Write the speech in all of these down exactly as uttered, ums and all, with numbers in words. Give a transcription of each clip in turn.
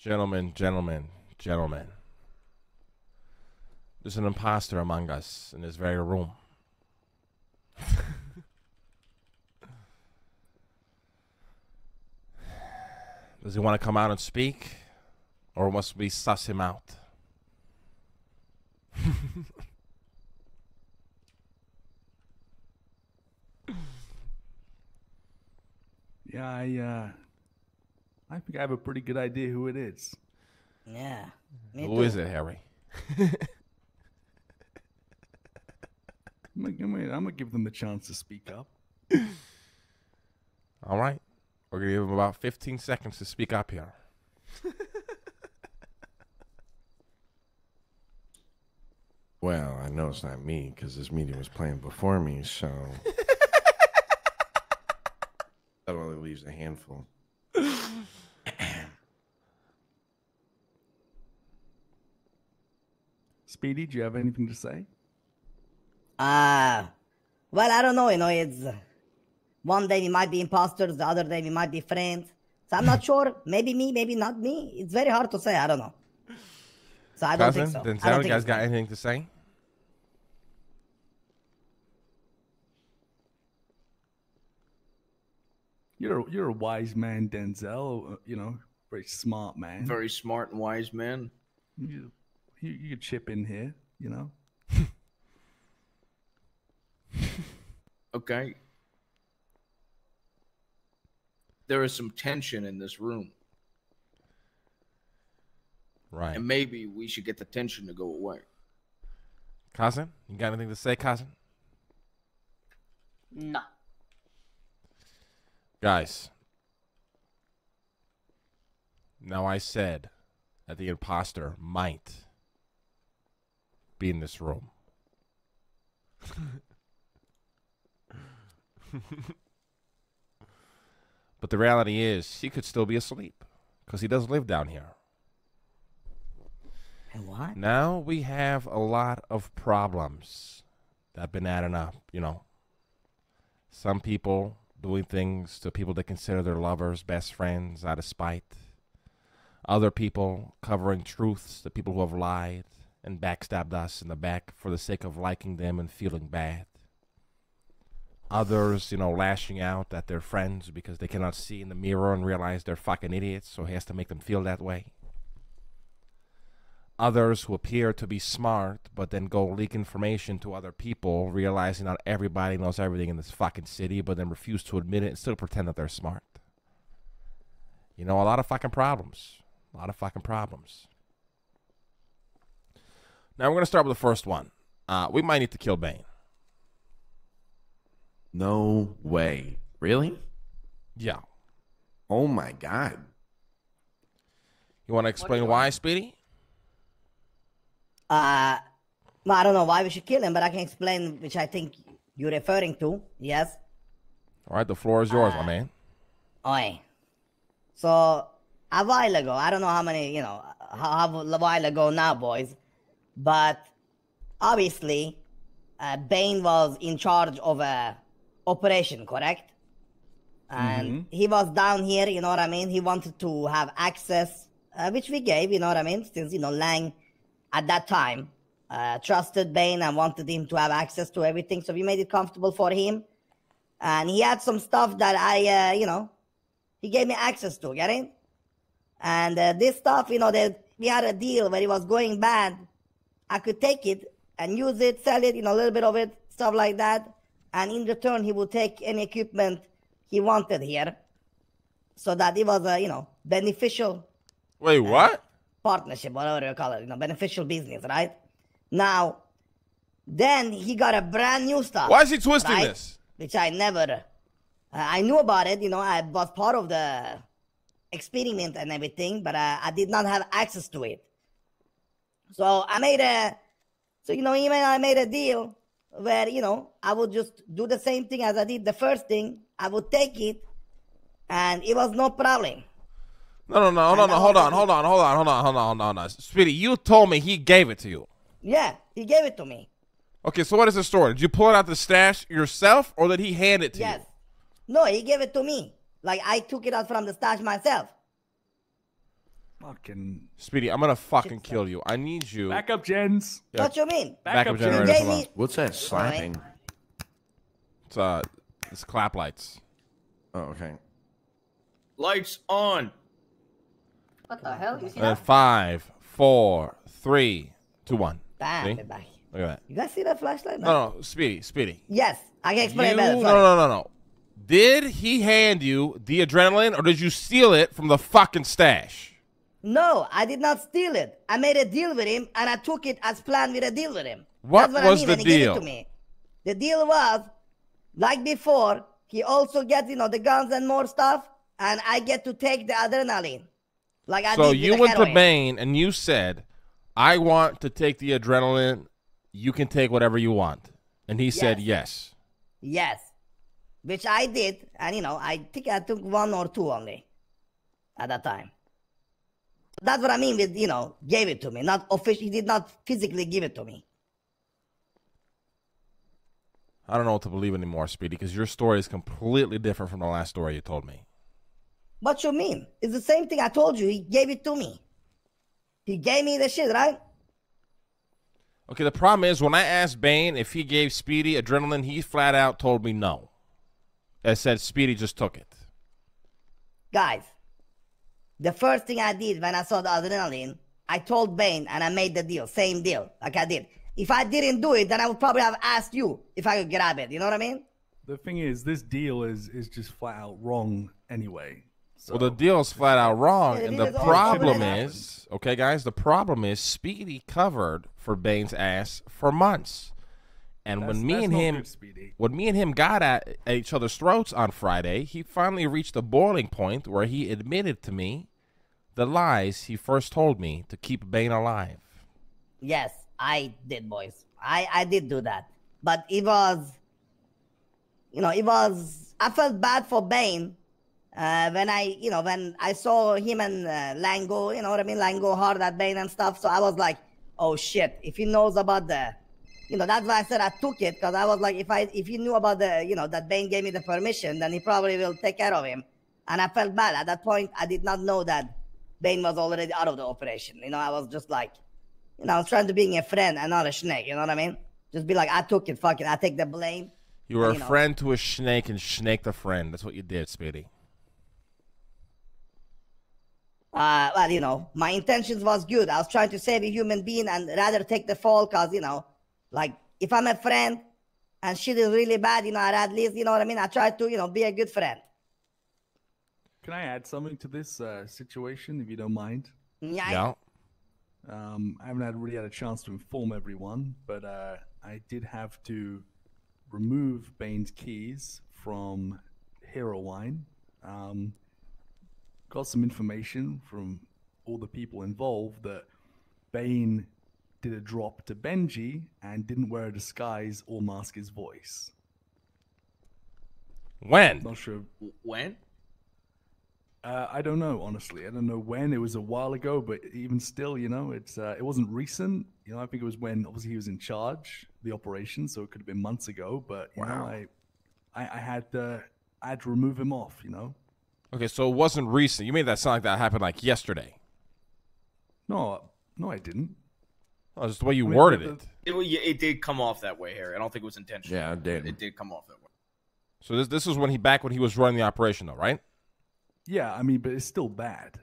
Gentlemen, gentlemen, gentlemen. There's an imposter among us in this very room. Does he want to come out and speak? Or must we suss him out? Yeah, I, uh, I think I have a pretty good idea who it is. Yeah. Who is it, Harry? I'm going to give them the chance to speak up. All right. We're going to give them about fifteen seconds to speak up here. Well, I know it's not me because this meeting was planned before me, so. That only leaves a handful. Speedy, do you have anything to say? Uh, well, I don't know. You know, it's one day we might be imposters, the other day we might be friends. So I'm not sure. Maybe me, maybe not me. It's very hard to say. I don't know. So I don't Cousin, think so. Then I don't think guys got anything to say? You're you're a wise man, Denzel. You know, very smart man. Very smart and wise man. You you, you could chip in here, you know. Okay. There is some tension in this room. Right. And maybe we should get the tension to go away. Cousin, you got anything to say, cousin? No. Guys, now I said that the imposter might be in this room. But the reality is, he could still be asleep because he doesn't live down here. And what? Now we have a lot of problems that have been adding up, you know. Some people doing things to people they consider their lovers, best friends, out of spite. Other people covering truths to people who have lied and backstabbed us in the back for the sake of liking them and feeling bad. Others, you know, lashing out at their friends because they cannot see in the mirror and realize they're fucking idiots, so he has to make them feel that way. Others who appear to be smart, but then go leak information to other people, realizing not everybody knows everything in this fucking city, but then refuse to admit it and still pretend that they're smart. You know, a lot of fucking problems. A lot of fucking problems. Now we're going to start with the first one. Uh, we might need to kill Bane. No way. Really? Yeah. Oh my God. You want to explain why, Speedy? Uh, well, I don't know why we should kill him, but I can explain, which I think you're referring to, yes? All right, the floor is yours, uh, my man. Oi. So, a while ago, I don't know how many, you know, how, how a while ago now, boys, but obviously, uh, Bane was in charge of a operation, correct? And mm-hmm. he was down here, you know what I mean? He wanted to have access, uh, which we gave, you know what I mean? Since, you know, Lang... at that time, uh, trusted Bane and wanted him to have access to everything, so we made it comfortable for him. And he had some stuff that I, uh, you know, he gave me access to, get it? And uh, this stuff, you know, that we had a deal where it was going bad. I could take it and use it, sell it, you know, a little bit of it, stuff like that. And in return, he would take any equipment he wanted here, so that it was, uh, you know, beneficial. Wait, what? Uh, partnership, whatever you call it, you know, beneficial business, right? Now, then he got a brand new stuff. Why is he twisting right? this? Which I never, uh, I knew about it, you know, I was part of the experiment and everything, but uh, I did not have access to it. So I made a, so, you know, even I made a deal where, you know, I would just do the same thing as I did the first thing. I would take it and it was no problem. No, no, no, no, no, hold on, hold on, hold on, hold on, hold on, hold on, hold on. Speedy, you told me he gave it to you. Yeah, he gave it to me. Okay, so what is the story? Did you pull it out the stash yourself, or did he hand it to yes. you? Yes. No, he gave it to me. Like, I took it out from the stash myself. Fucking Speedy, I'm gonna fucking kill you. I need you. Back up, gens. Yeah. What you mean? Back, Back up, gens. What's that slapping? It's uh, it's clap lights. Oh, okay. Lights on. What the hell? You see that? Five, four, three, two, one. Bye, bye. Look at that. You guys see that flashlight? No, no, Speedy, Speedy. Yes, I can explain better. No, no, no, no. Did he hand you the adrenaline, or did you steal it from the fucking stash? No, I did not steal it. I made a deal with him, and I took it as planned with a deal with him. What was the deal? The deal was, like before, he also gets, you know, the guns and more stuff, and I get to take the adrenaline. Like I did with the heroin. So you went to Bane, and you said, I want to take the adrenaline. You can take whatever you want. And he said yes. Yes. Which I did. And, you know, I think I took one or two only at that time. That's what I mean with, you know, gave it to me. Not officially, he did not physically give it to me. I don't know what to believe anymore, Speedy, because your story is completely different from the last story you told me. What you mean? It's the same thing I told you. He gave it to me. He gave me the shit, right? Okay, the problem is when I asked Bane if he gave Speedy adrenaline, he flat out told me no. I said Speedy just took it. Guys, the first thing I did when I saw the adrenaline, I told Bane and I made the deal. Same deal, like I did. If I didn't do it, then I would probably have asked you if I could grab it. You know what I mean? The thing is, this deal is, is just flat out wrong anyway. So. Well, the deal's flat out wrong, yeah, the and the problem is, okay, guys, the problem is Speedy covered for Bane's ass for months. And that's, when me and him, good, when me and him got at, at each other's throats on Friday, he finally reached a boiling point where he admitted to me the lies he first told me to keep Bane alive. Yes, I did, boys. I, I did do that. But it was, you know, it was, I felt bad for Bane. Uh, when I, you know, when I saw him and uh, Lango, you know what I mean? Lango hard at Bane and stuff. So I was like, oh shit, if he knows about the, you know, that's why I said I took it. Cause I was like, if I, if he knew about the, you know, that Bane gave me the permission, then he probably will take care of him. And I felt bad at that point. I did not know that Bane was already out of the operation. You know, I was just like, you know, I was trying to be a friend and not a snake. You know what I mean? Just be like, I took it. Fuck it. I take the blame. You were and, you a know. friend to a snake and snake the friend. That's what you did, Speedy. Uh, well, you know, my intentions was good. I was trying to save a human being and rather take the fall because, you know, like, if I'm a friend and shit is really bad, you know, I'd at least, you know what I mean? I try to, you know, be a good friend. Can I add something to this uh, situation, if you don't mind? Yeah. yeah. Um, I haven't had, really had a chance to inform everyone, but uh, I did have to remove Bane's keys from Herowin. Um... Got some information from all the people involved that Bane did a drop to Benji and didn't wear a disguise or mask his voice. When? Not sure. When? Uh, I don't know, honestly. I don't know when. It was a while ago, but even still, you know, it's uh, it wasn't recent. You know, I think it was when obviously he was in charge of the operation, so it could have been months ago. But you wow. know, I, I, I had to, I had to remove him off. You know. Okay, so it wasn't recent. You made that sound like that happened like yesterday. No, no, I didn't. Oh, just the way you I mean, worded it. It. it. It did come off that way, Harry. I don't think it was intentional. Yeah, it did. It did come off that way. So this this was when he back when he was running the operation, though, right? Yeah, I mean, but it's still bad.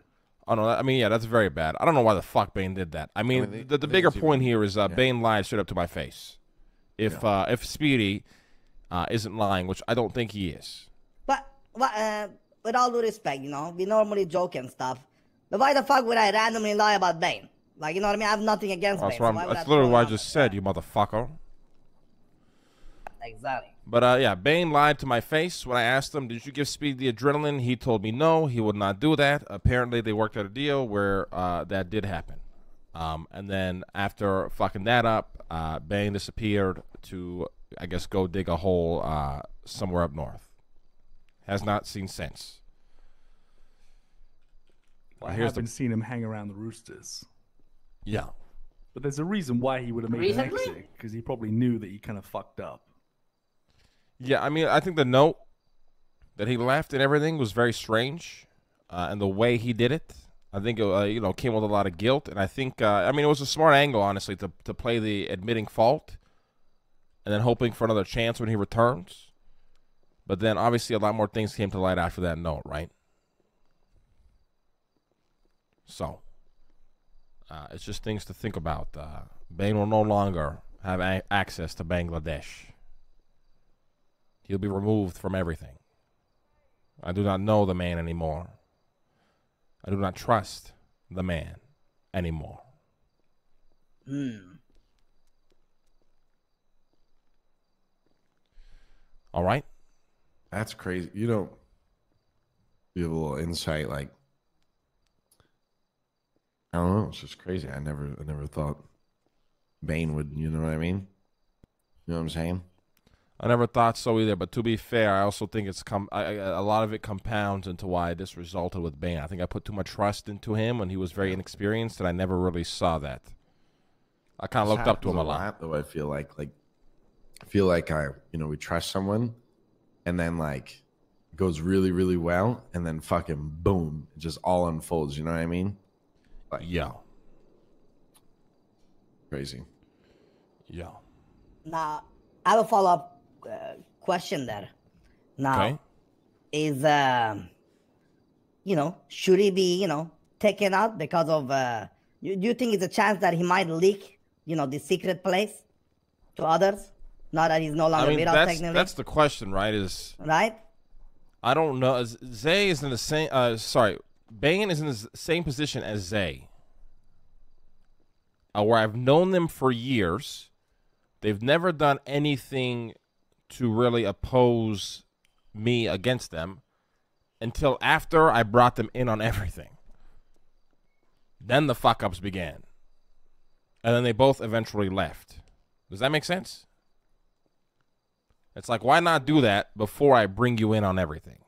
Oh no, I mean, yeah, that's very bad. I don't know why the fuck Bane did that. I mean, I mean they, the, the bigger point here is uh, yeah. Bane lied straight up to my face. If yeah. uh, if Speedy uh, isn't lying, which I don't think he is. But what? Uh... With all due respect, you know, we normally joke and stuff. But why the fuck would I randomly lie about Bane? Like, you know what I mean? I have nothing against Bane. That's, so that's literally what I just said, you motherfucker. Exactly. But, uh, yeah, Bane lied to my face when I asked him, did you give Speedy the adrenaline? He told me no, he would not do that. Apparently, they worked out a deal where uh, that did happen. Um, and then after fucking that up, uh, Bane disappeared to, I guess, go dig a hole uh, somewhere up north. Has not seen since. Well, I haven't the... seen him hang around the Roosters. Yeah. But there's a reason why he would have made Recently? an exit, because he probably knew that he kind of fucked up. Yeah, I mean, I think the note that he left and everything was very strange, uh, and the way he did it. I think it uh, you know, came with a lot of guilt, and I think uh, I mean it was a smart angle, honestly, to to play the admitting fault, and then hoping for another chance when he returns. But then obviously a lot more things came to light after that note, right? So uh, it's just things to think about. Uh, Bane will no longer have a access to Bangladesh. He'll be removed from everything. I do not know the man anymore. I do not trust the man anymore. Mm. All right. That's crazy. You know, you have a little insight. Like, I don't know. It's just crazy. I never, I never thought Bane would. You know what I mean? You know what I'm saying? I never thought so either, but to be fair, I also think it's come. I, I, a lot of it compounds into why this resulted with Bane. I think I put too much trust into him when he was very inexperienced, and I never really saw that. I kind of looked up to him a lot. lot. Though I feel like, like, I feel like I, you know, we trust someone, and then like, it goes really, really well, and then fucking boom, it just all unfolds. You know what I mean? Like, yeah. Crazy. Yeah. Nah, I have a follow up. Uh, question there now okay. is um you know, should he be, you know, taken out because of uh you, do you think it's a chance that he might leak, you know, the secret place to others now that he's no longer I mean, with that's, us technically? That's the question, right? Is right I don't know. Zay is in the same uh sorry Bane is in the same position as Zay, uh, where I've known them for years. They've never done anything to really oppose me against them until after I brought them in on everything. Then the fuck-ups began. And then they both eventually left. Does that make sense? It's like, why not do that before I bring you in on everything?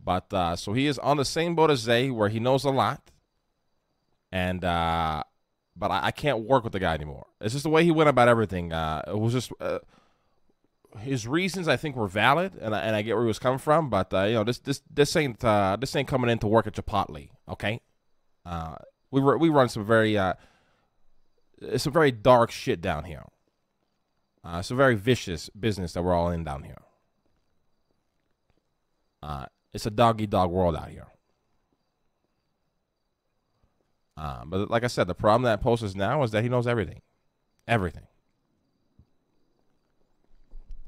But, uh, so he is on the same boat as Zay, where he knows a lot. And, uh... but I can't work with the guy anymore. It's just the way he went about everything. Uh, it was just uh, his reasons. I think were valid, and I, and I get where he was coming from. But uh, you know, this this this ain't uh, this ain't coming in to work at Chipotle. Okay, uh, we were we run some very uh, it's a very dark shit down here. Uh, it's a very vicious business that we're all in down here. Uh, it's a dog eat dog world out here. Uh, but like I said, the problem that poses now is that he knows everything. Everything.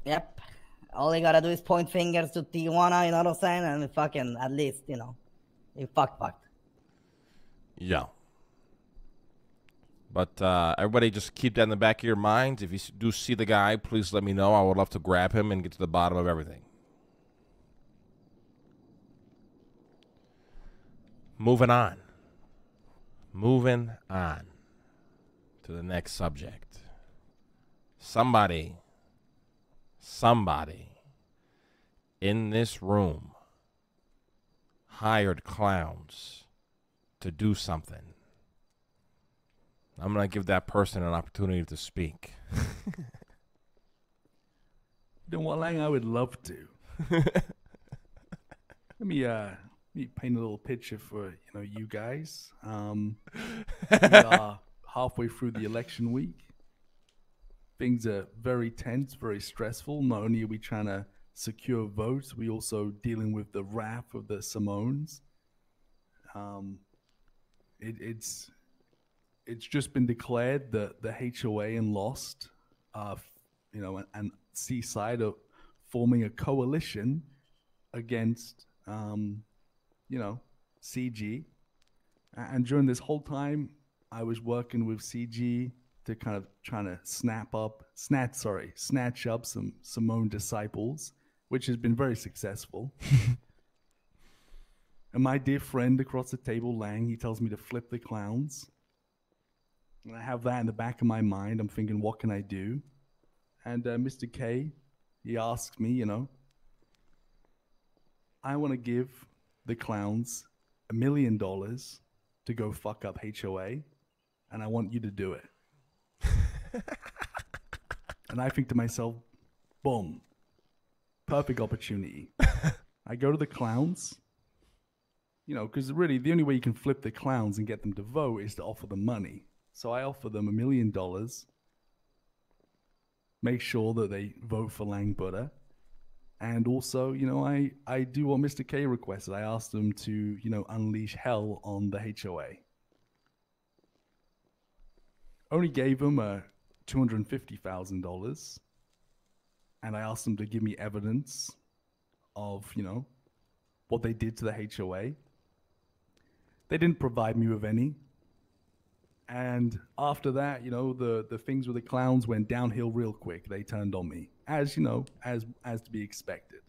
Yep. All he got to do is point fingers to Tijuana, you know what I'm saying? And fucking, at least, you know, he fuck fucked. Yeah. But uh, everybody just keep that in the back of your minds. If you do see the guy, please let me know. I would love to grab him and get to the bottom of everything. Moving on. Moving on to the next subject. Somebody, somebody in this room hired clowns to do something. I'm going to give that person an opportunity to speak. You know what, Lang? I would love to. Let me, uh... me paint a little picture for, you know, you guys. Um, we are halfway through the election week. Things are very tense, very stressful. Not only are we trying to secure votes, we also dealing with the wrath of the Simones. Um, it, it's it's just been declared that the H O A and Lost, uh, you know, and, and Seaside are forming a coalition against. Um, you know, C G. And during this whole time, I was working with C G to kind of trying to snap up, snatch, sorry, snatch up some Simone disciples, which has been very successful. And my dear friend across the table, Lang, he tells me to flip the clowns. And I have that in the back of my mind. I'm thinking, what can I do? And uh, Mister K, he asks me, you know, I want to give the clowns a million dollars to go fuck up H O A, and I want you to do it. And I think to myself, boom, perfect opportunity. I go to the clowns. You know, because really the only way you can flip the clowns and get them to vote is to offer them money. So I offer them a million dollars. Make sure that they vote for Lang Buddha. And also, you know, I, I do what Mister K requested. I asked them to, you know, unleash hell on the H O A. Only gave them a two hundred fifty thousand dollars. And I asked them to give me evidence of, you know, what they did to the H O A. They didn't provide me with any. And after that, you know, the, the things with the clowns went downhill real quick. They turned on me, as, you know, as as to be expected.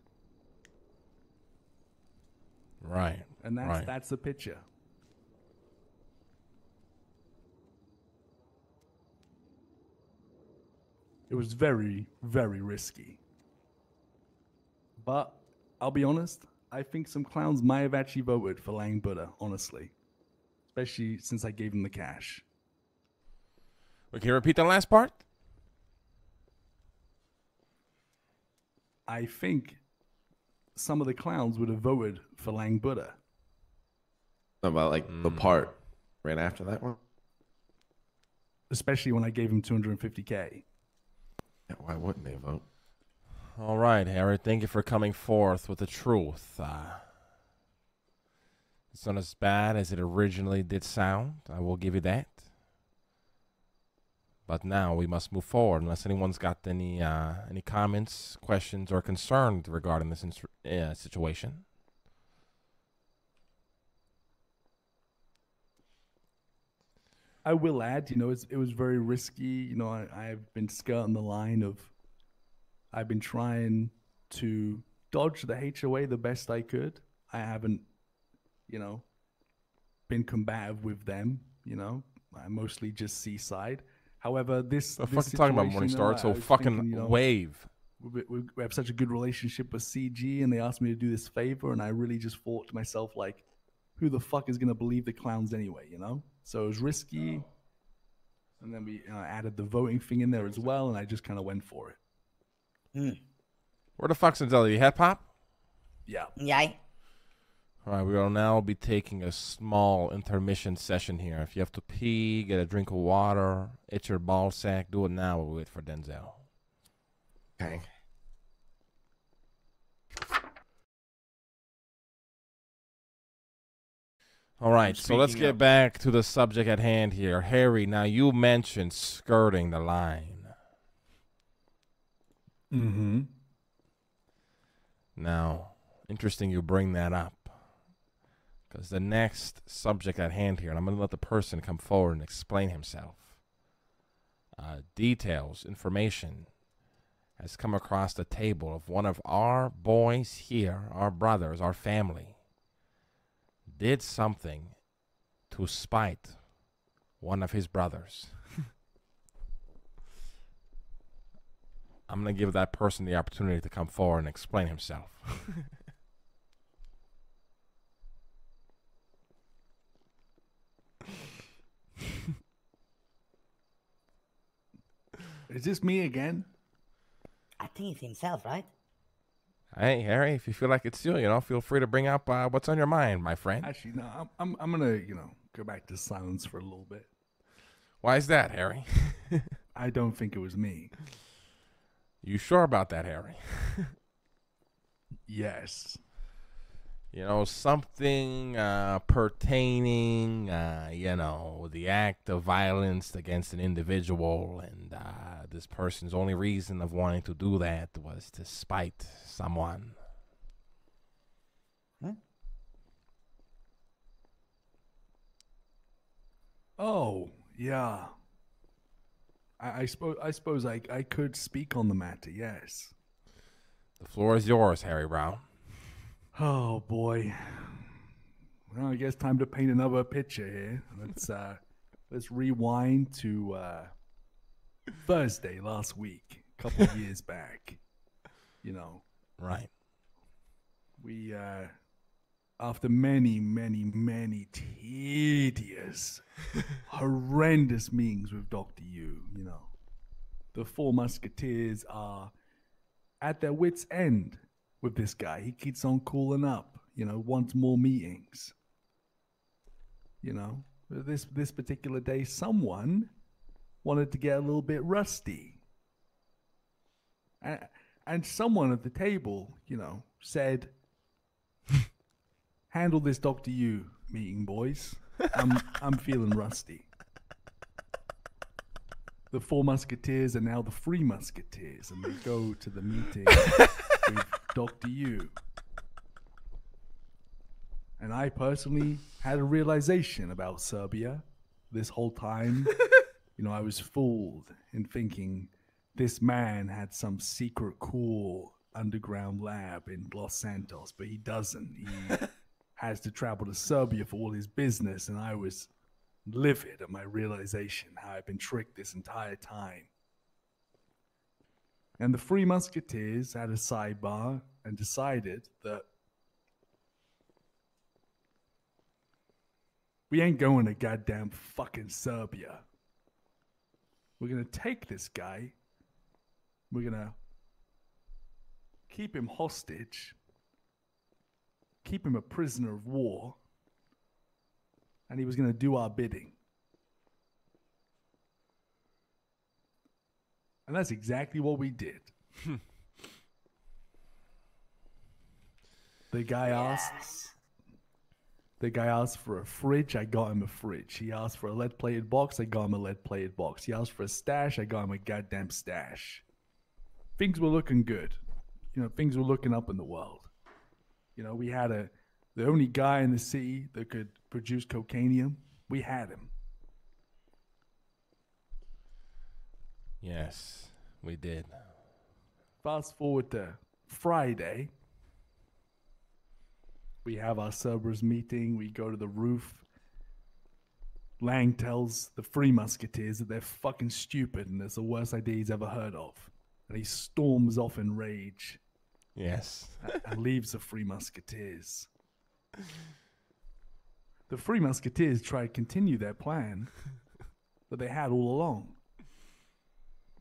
Right. And that's, right. that's the picture. It was very, very risky. But I'll be honest, I think some clowns might have actually voted for Lang Buddha, honestly. Especially since I gave them the cash. Wait, can you repeat the last part? I think some of the clowns would have voted for Lang Buddha. About like mm. the part right after that one? Especially when I gave him two hundred fifty K. Yeah, why wouldn't they vote? All right, Harry. Thank you for coming forth with the truth. Uh, it's not as bad as it originally did sound. I will give you that. But now we must move forward. Unless anyone's got any uh, any comments, questions, or concerns regarding this uh, situation. I will add, you know, it's, it was very risky. You know, I, I've been skirting the line of, I've been trying to dodge the H O A the best I could. I haven't, you know, been combative with them. You know, I mostly just Seaside. However, this, I'm this fucking talking about Morningstar, so fucking thinking, you know, wave. We, we, we have such a good relationship with C G, and they asked me to do this favor, and I really just thought to myself, like, who the fuck is gonna believe the clowns anyway? You know, so it was risky. Oh. And then we you know, added the voting thing in there as well, and I just kind of went for it. Mm. Where the fuck's Denzel? You head pop? Yeah. Yay. All right, we will now be taking a small intermission session here. If you have to pee, get a drink of water, itch your ball sack, do it now. We'll wait for Denzel. Okay. All right, so let's get back to the subject at hand here. Harry, now you mentioned skirting the line. Mm-hmm. Now, interesting you bring that up, because the next subject at hand here, and I'm going to let the person come forward and explain himself. Uh, details, information has come across the table of one of our boys here, our brothers, our family, did something to spite one of his brothers. I'm going to give that person the opportunity to come forward and explain himself. Is this me again? I think it's himself, right? Hey, Harry, if you feel like it's you, you know, feel free to bring up uh, what's on your mind, my friend. Actually, no, I'm, I'm, I'm going to, you know, go back to silence for a little bit. Why is that, Harry? I don't think it was me. You sure about that, Harry? Yes. You know, something uh, pertaining, uh, you know, the act of violence against an individual, and uh, this person's only reason of wanting to do that was to spite someone. Huh? Oh, yeah. I, I suppose I suppose I, I could speak on the matter, yes. The floor is yours, Harry Brown. Oh boy. Well, I guess time to paint another picture here. Let's uh let's rewind to uh Thursday last week, a couple of years back. You know. Right. We uh after many, many, many tedious, horrendous meetings with Doctor Yu, you know, the four musketeers are at their wits' end with this guy. He keeps on calling up, you know, wants more meetings. You know, this this particular day, someone wanted to get a little bit rusty. And, and someone at the table, you know, said, handle this Doctor Yu meeting, boys. I'm, I'm feeling rusty. The Four Musketeers are now the Three Musketeers, and they go to the meeting with Doctor Yu. And I personally had a realization about Serbia this whole time. You know, I was fooled in thinking this man had some secret cool underground lab in Los Santos, but he doesn't. He has to travel to Serbia for all his business, and I was livid at my realization how I've been tricked this entire time. And the Three Musketeers had a sidebar and decided that we ain't going to goddamn fucking Serbia. We're going to take this guy. We're going to keep him hostage. Keep him a prisoner of war. And he was going to do our bidding. And that's exactly what we did. The guy asked... The guy asked for a fridge, I got him a fridge. He asked for a lead-plated box, I got him a lead-plated box. He asked for a stash, I got him a goddamn stash. Things were looking good. You know, things were looking up in the world. You know, we had a, the only guy in the city that could produce cocainium, we had him. Yes, we did. Fast forward to Friday. We have our Cerberus meeting. We go to the roof. Lang tells the Three Musketeers that they're fucking stupid and it's the worst idea he's ever heard of. And he storms off in rage. Yes. and, and leaves the Three Musketeers. The Three Musketeers try to continue their plan that they had all along.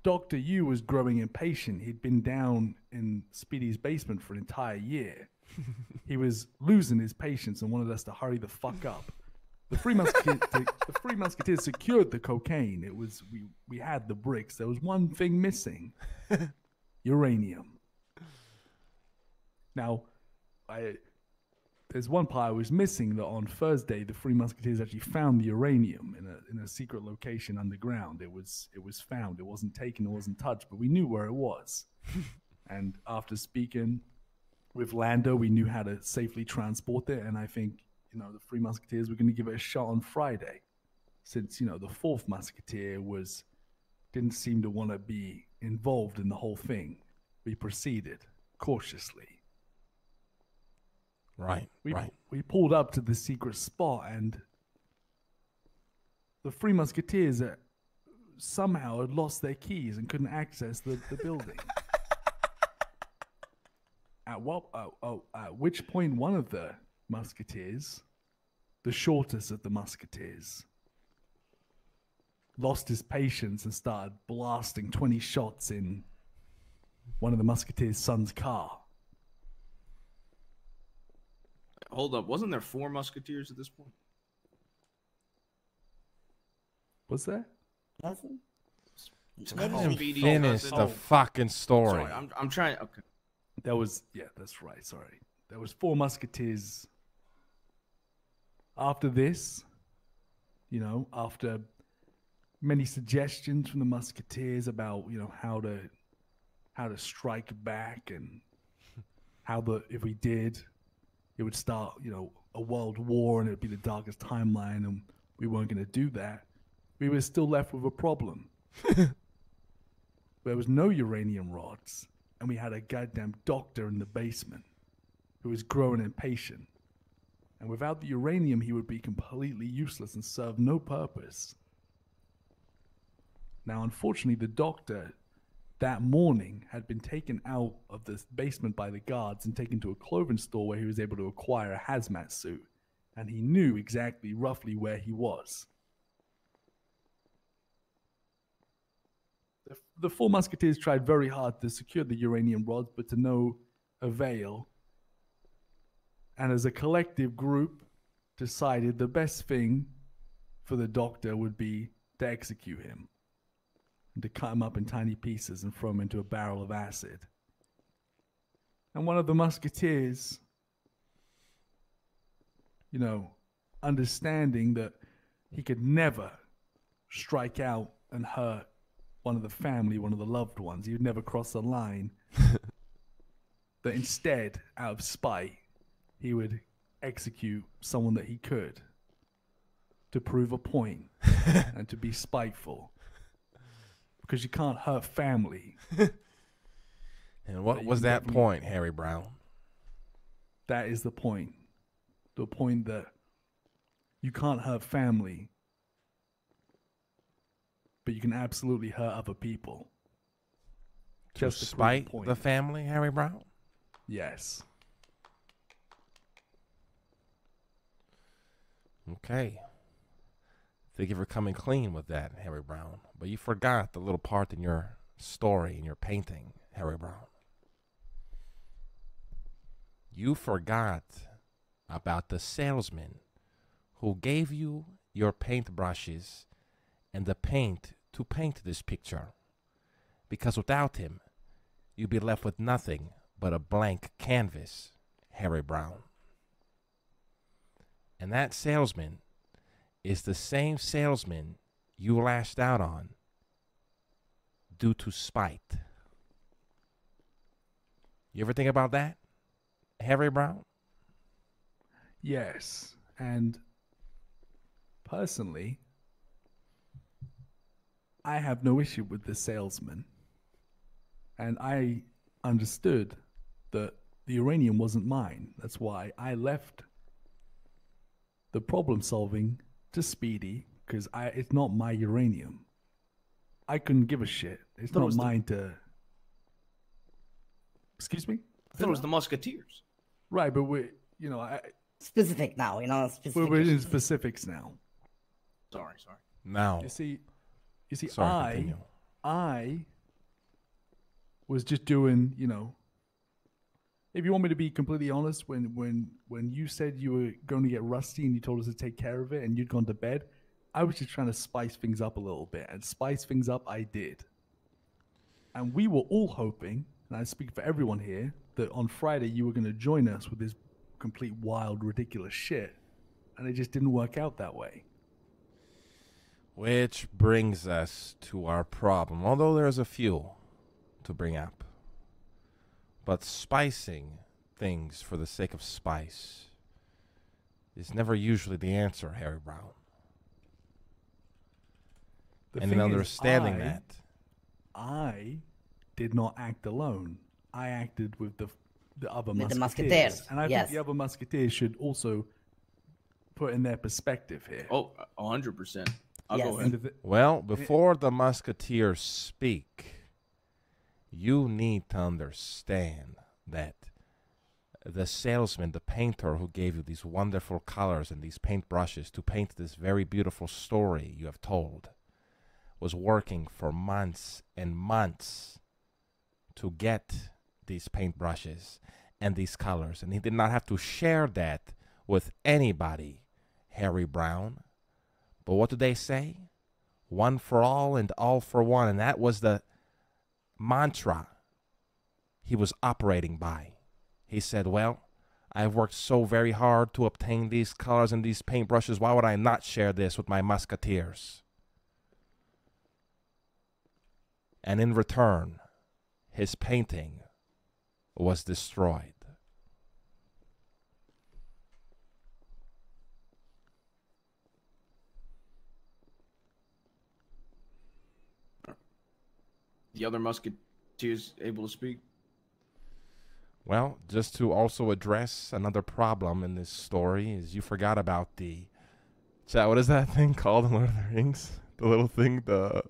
Doctor Yu was growing impatient. He'd been down in Speedy's basement for an entire year. He was losing his patience and wanted us to hurry the fuck up. The Three Musketeers, the Three Musketeers secured the cocaine. It was we we had the bricks. There was one thing missing: uranium. Now, I there's one part I was missing that on Thursday the Three Musketeers actually found the uranium in a in a secret location underground. It was it was found. It wasn't taken. It wasn't touched. But we knew where it was. And after speaking with Lando, we knew how to safely transport it, and I think, you know, the Three Musketeers were going to give it a shot on Friday, since, you know, the Fourth Musketeer was didn't seem to want to be involved in the whole thing. We proceeded cautiously. Right, we, right. We pulled up to the secret spot, and the Three Musketeers uh, somehow had lost their keys and couldn't access the, the building. At, what, oh, oh, at which point one of the musketeers, the shortest of the musketeers, lost his patience and started blasting twenty shots in one of the musketeers' son's car. Hold up, wasn't there four musketeers at this point? Was there? Nothing. Let me finish the fucking story. Sorry, I'm, I'm trying. Okay. That was, yeah, that's right, sorry. There was four musketeers. After this, you know, after many suggestions from the musketeers about, you know, how to how to strike back and how the if we did, it would start, you know, a world war and it would be the darkest timeline and we weren't going to do that. We were still left with a problem. There was no uranium rods. And we had a goddamn doctor in the basement who was growing impatient. And without the uranium, he would be completely useless and serve no purpose. Now, unfortunately, the doctor that morning had been taken out of the basement by the guards and taken to a clothing store where he was able to acquire a hazmat suit. And he knew exactly roughly where he was. The Four Musketeers tried very hard to secure the uranium rods, but to no a veil, and as a collective group decided the best thing for the doctor would be to execute him, and to cut him up in tiny pieces and throw him into a barrel of acid. And one of the musketeers, you know, understanding that he could never strike out and hurt one of the family, one of the loved ones, he would never cross the line, that instead, out of spite, he would execute someone that he could to prove a point and to be spiteful. Because you can't hurt family. And what was that point, Harry Brown? That is the point. The point that you can't hurt family, but you can absolutely hurt other people. Just to spite the family, Harry Brown? Yes. Okay. Thank you for coming clean with that, Harry Brown. But you forgot the little part in your story, in your painting, Harry Brown. You forgot about the salesman who gave you your paintbrushes and the paint to paint this picture. Because without him, you'd be left with nothing but a blank canvas, Harry Brown. And that salesman is the same salesman you lashed out on due to spite. You ever think about that, Harry Brown? Yes, and personally, I have no issue with the salesman. And I understood that the uranium wasn't mine. That's why I left the problem solving to Speedy, because I it's not my uranium. I couldn't give a shit. It's not mine the... to... Excuse me? I thought it was the Musketeers. Right, but we're, you know... I... Specific now, you know, specific. We're in specifics now. Sorry, sorry. Now. You see... You see, Sorry, I, continue. I was just doing, you know, if you want me to be completely honest, when, when, when you said you were going to get rusty and you told us to take care of it and you'd gone to bed, I was just trying to spice things up a little bit, and spice things up I did. And we were all hoping, and I speak for everyone here, that on Friday you were going to join us with this complete wild, ridiculous shit. And it just didn't work out that way. Which brings us to our problem, although there's a few to bring up. But spicing things for the sake of spice is never usually the answer, Harry Brown. The and in understanding I, that... I did not act alone. I acted with the, the other with musketeers. The musketeers. And I yes. think the other musketeers should also put in their perspective here. Oh, one hundred percent. Yes. Well, before the Musketeers speak, you need to understand that the salesman, the painter who gave you these wonderful colors and these paintbrushes to paint this very beautiful story you have told, was working for months and months to get these paintbrushes and these colors. And he did not have to share that with anybody, Harry Brown. But what do they say? One for all and all for one. And that was the mantra he was operating by. He said, well, I've worked so very hard to obtain these colors and these paintbrushes. Why would I not share this with my musketeers? And in return, his painting was destroyed. The other musketeers able to speak? Well, just to also address another problem in this story is you forgot about the chat. What is that thing called in Lord of the Rings? The little thing, the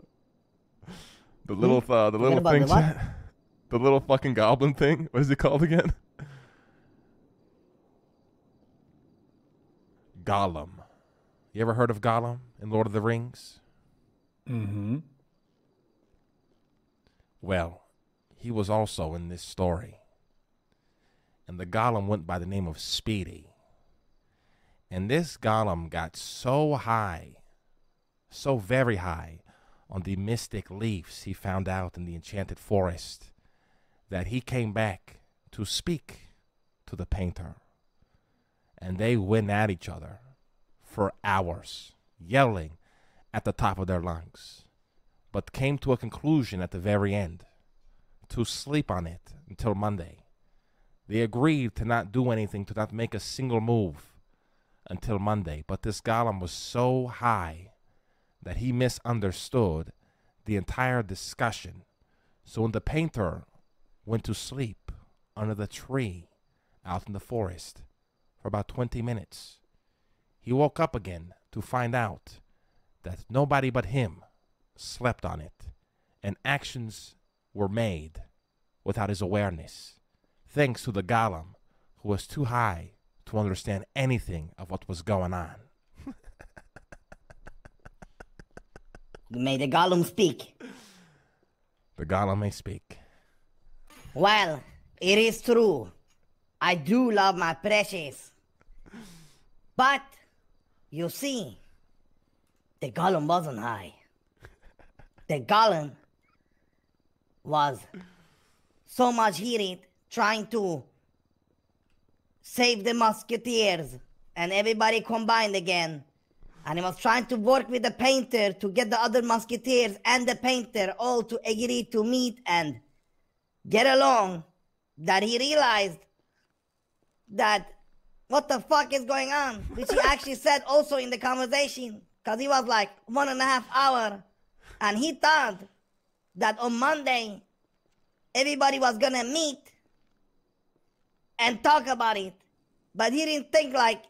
the little uh, the little thing, the, the little fucking goblin thing. What is it called again? Gollum. You ever heard of Gollum in Lord of the Rings? Mm-hmm. Well, he was also in this story. and the Gollum went by the name of Speedy. And this Gollum got so high, so very high, on the mystic leaves he found out in the enchanted forest, that he came back to speak to the painter. And they went at each other for hours, yelling at the top of their lungs, but came to a conclusion at the very end, to sleep on it until Monday. They agreed to not do anything, to not make a single move, until Monday. But this Gollum was so high that he misunderstood the entire discussion. So when the painter went to sleep under the tree out in the forest for about twenty minutes, he woke up again to find out that nobody but him slept on it, and actions were made without his awareness, thanks to the Gollum, who was too high to understand anything of what was going on. May the Gollum speak. The Gollum may speak. Well, it is true. I do love my precious. But, you see, the Gollum wasn't high. The Gollum was so much heated trying to save the musketeers and everybody combined again, and he was trying to work with the painter to get the other musketeers and the painter all to agree to meet and get along, that he realized that what the fuck is going on, which he actually said also in the conversation, because he was like one and a half hour and he thought that on Monday everybody was gonna meet and talk about it. But he didn't think like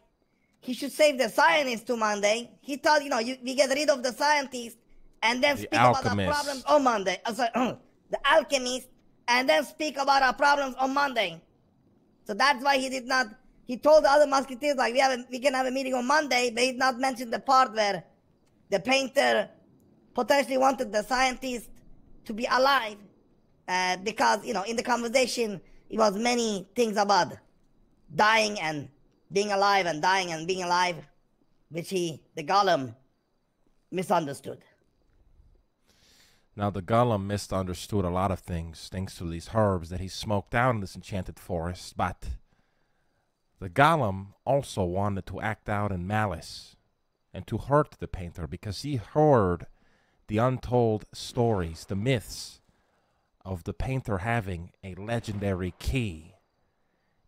he should save the scientists to Monday. He thought, you know, you, we get rid of the scientists and then the speak alchemist. about our problems on Monday. Oh, sorry, the alchemist, and then speak about our problems on Monday. So that's why he did not, he told the other musketeers, like, we have a, we can have a meeting on Monday, but he did not mention the part where the painter potentially wanted the scientists to be alive, uh, because, you know, in the conversation, it was many things about dying and being alive and dying and being alive, which he, the Gollum, misunderstood. Now, the Gollum misunderstood a lot of things, thanks to these herbs that he smoked out in this enchanted forest, but the Gollum also wanted to act out in malice and to hurt the painter, because he heard the untold stories, the myths, of the painter having a legendary key,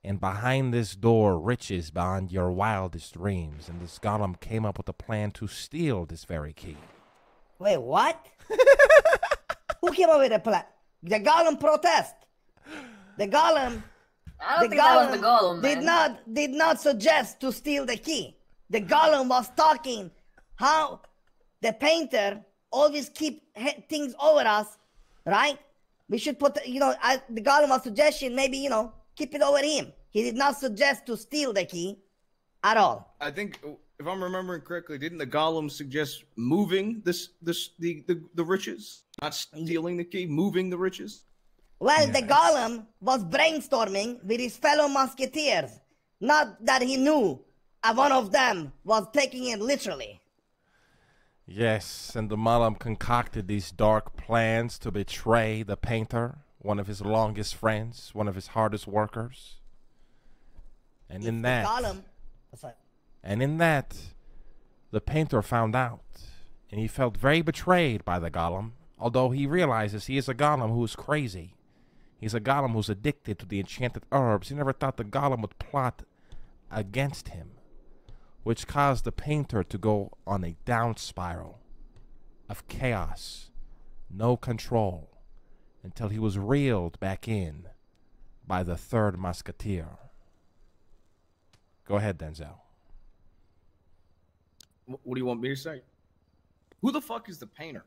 and behind this door riches beyond your wildest dreams. And this Gollum came up with a plan to steal this very key. Wait, what? Who came up with a plan? The Gollum protest. The Gollum. I don't the think Gollum that was the Gollum, man. Did not did not suggest to steal the key. The Gollum was talking how the painter always keep things over us, right? We should put, you know, I, the Gollum's suggestion, maybe, you know, keep it over him. He did not suggest to steal the key at all. I think, if I'm remembering correctly, didn't the Gollum suggest moving this, this, the, the, the riches? Not stealing the key, moving the riches? Well, yes. The Gollum was brainstorming with his fellow musketeers. Not that he knew one of them was taking it literally. Yes, and the Gollum concocted these dark plans to betray the painter, one of his longest friends, one of his hardest workers. And it's in that, Gollum. and in that, the painter found out, and he felt very betrayed by the Gollum. Although he realizes he is a Gollum who is crazy, he's a Gollum who's addicted to the enchanted herbs. He never thought the Gollum would plot against him, which caused the painter to go on a down spiral of chaos, no control, until he was reeled back in by the third musketeer. Go ahead, Denzel. What do you want me to say? Who the fuck is the painter?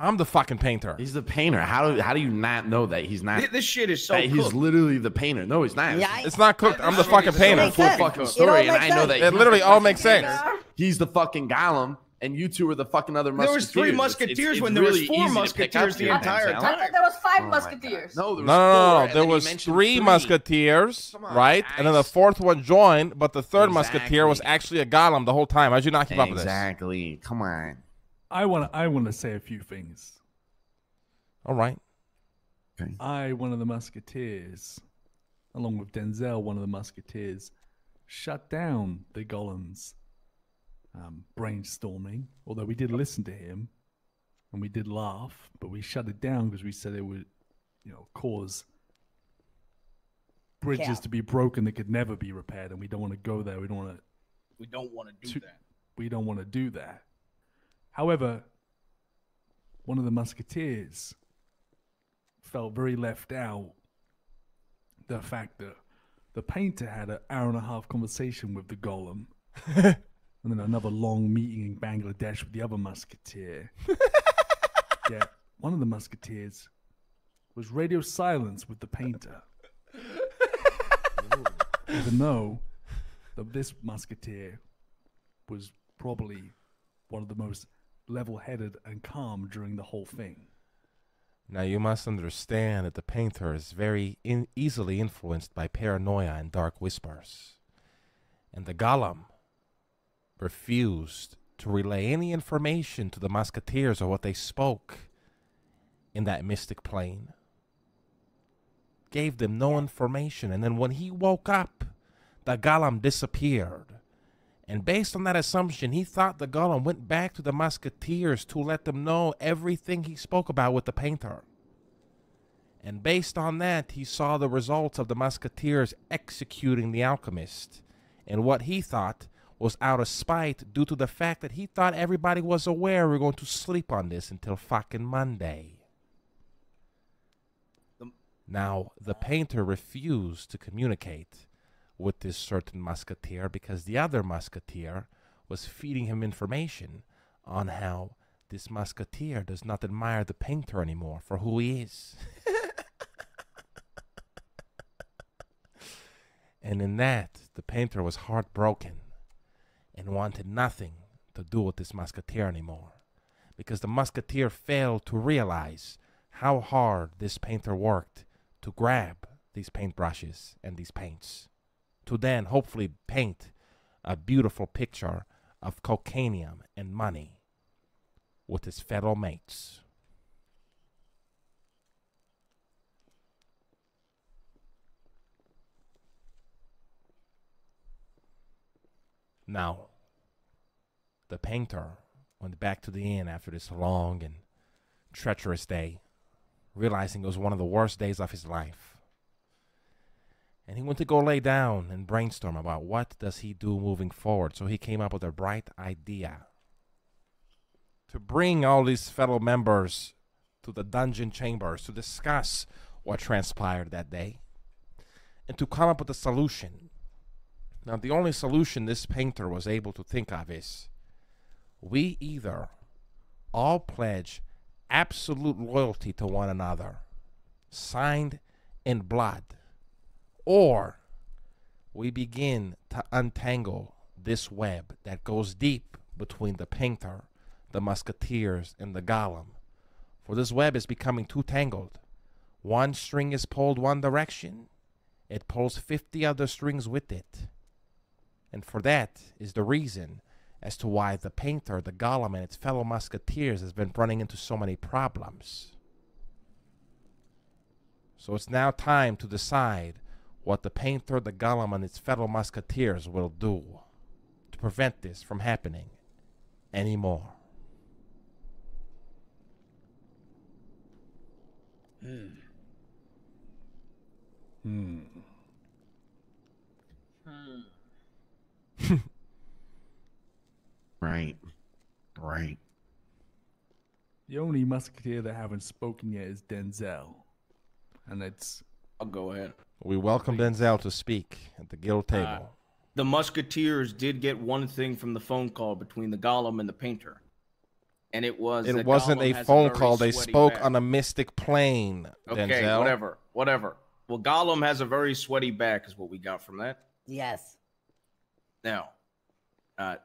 I'm the fucking painter. He's the painter. How do, how do you not know that he's not? This shit is so cooked. He's literally the painter. No, he's not. Yeah, it's not cooked. I'm the fucking painter. Full fucking story, and I know that. It literally all makes sense. He's the fucking Gollum. and you two were the fucking other Musketeers. There was three Musketeers it's, it's, when it's really there was four Musketeers the entire time. I thought there was five oh Musketeers. No, there was no, no, no. There was three, three Musketeers, right? Nice. And then the fourth one joined, but the third exactly. Musketeer was actually a Gollum the whole time. How'd you not keep exactly. up with this? Exactly. Come on. I want to I want to say a few things. All right. Okay. I, one of the Musketeers, along with Denzel, one of the Musketeers, shut down the Golems. Um, brainstorming, although we did listen to him and we did laugh, but we shut it down because we said it would, you know, cause bridges yeah. to be broken that could never be repaired, and we don't want to go there. We don't want to. We don't want to do to, that. We don't want to do that. However, one of the Musketeers felt very left out. The fact that the painter had an hour and a half conversation with the Golem. And then another long meeting in Bangladesh with the other Musketeer. Yeah, one of the Musketeers was radio silence with the painter. Even though that this Musketeer was probably one of the most level-headed and calm during the whole thing. Now, you must understand that the painter is very in easily influenced by paranoia and dark whispers. And the Gollum refused to relay any information to the Musketeers or what they spoke in that mystic plane. Gave them no information. And then when he woke up, the Gollum disappeared. And based on that assumption, he thought the Gollum went back to the Musketeers to let them know everything he spoke about with the painter. And based on that, he saw the results of the Musketeers executing the alchemist. And what he thought was out of spite due to the fact that he thought everybody was aware we were going to sleep on this until fucking Monday. The now, the painter refused to communicate with this certain Musketeer because the other Musketeer was feeding him information on how this Musketeer does not admire the painter anymore for who he is. And in that, the painter was heartbroken and wanted nothing to do with this Musketeer anymore, because the Musketeer failed to realize how hard this painter worked to grab these paintbrushes and these paints, to then hopefully paint a beautiful picture of cocainium and money with his fellow mates. Now, the painter went back to the inn after this long and treacherous day, realizing it was one of the worst days of his life. And he went to go lay down and brainstorm about what does he do moving forward. So he came up with a bright idea to bring all his fellow members to the dungeon chambers to discuss what transpired that day and to come up with a solution. Now, the only solution this painter was able to think of is we either all pledge absolute loyalty to one another, signed in blood, or we begin to untangle this web that goes deep between the painter, the Musketeers, and the Gollum. For this web is becoming too tangled. One string is pulled one direction, it pulls fifty other strings with it. And for that is the reason as to why the painter, the Gollum, and its fellow Musketeers has been running into so many problems. So it's now time to decide what the painter, the Gollum, and its fellow Musketeers will do to prevent this from happening anymore. Hmm. Hmm. Hmm. Right. Right. The only Musketeer that haven't spoken yet is Denzel. And it's... I'll go ahead. We welcome Denzel to speak at the guild table. Uh, the Musketeers did get one thing from the phone call between the Gollum and the painter. And it was... It wasn't a phone call. They spoke on a mystic plane, Denzel. Okay, whatever. Whatever. Well, Gollum has a very sweaty back is what we got from that. Yes. Now, uh,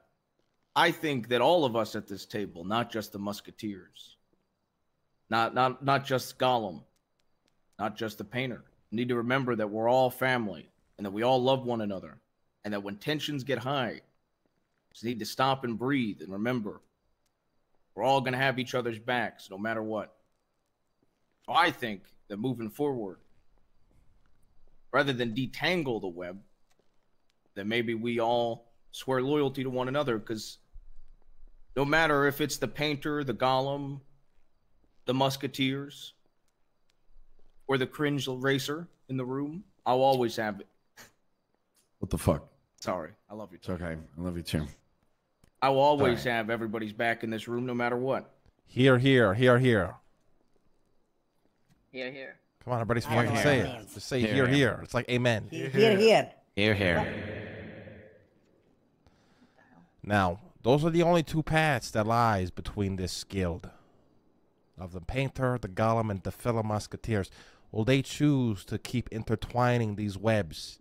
I think that all of us at this table, not just the Musketeers, not not not just Gollum, not just the painter, need to remember that we're all family and that we all love one another, and that when tensions get high, just need to stop and breathe and remember we're all going to have each other's backs no matter what. So I think that moving forward, rather than detangle the web, that maybe we all swear loyalty to one another, because no matter if it's the painter, the Gollum, the Musketeers, or the cringe racer in the room, I'll always have it. What the fuck? Sorry. I love you too. It's okay. I love you too. I will always have everybody's back in this room no matter what. Here, here, here, here. Here, here. Come on, everybody. Say it. Just say here, here. It's like amen. Here, here. Here, here. Now, those are the only two paths that lies between this guild. Of the painter, the Gollum, and the fellow musketeers. Will they choose to keep intertwining these webs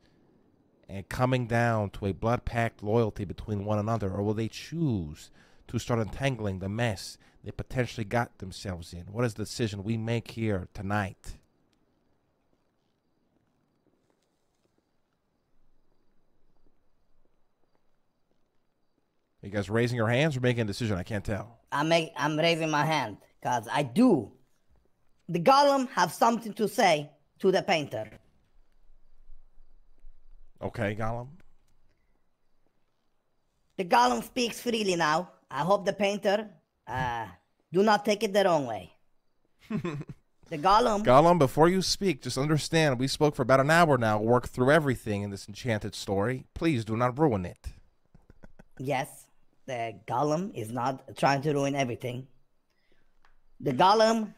and coming down to a blood-packed loyalty between one another, or will they choose to start entangling the mess they potentially got themselves in? What is the decision we make here tonight? Are you guys raising your hands or making a decision? I can't tell. I make, I'm raising my hand, because I do. The Gollum have something to say to the painter. Okay, Gollum. The Gollum speaks freely now. I hope the painter uh, do not take it the wrong way. The Gollum... Gollum, before you speak, just understand we spoke for about an hour now, worked through everything in this enchanted story. Please do not ruin it. Yes, the Gollum is not trying to ruin everything. The Gollum